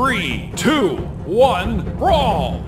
3, 2, 1, brawl!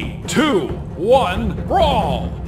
3, 2, 1, brawl!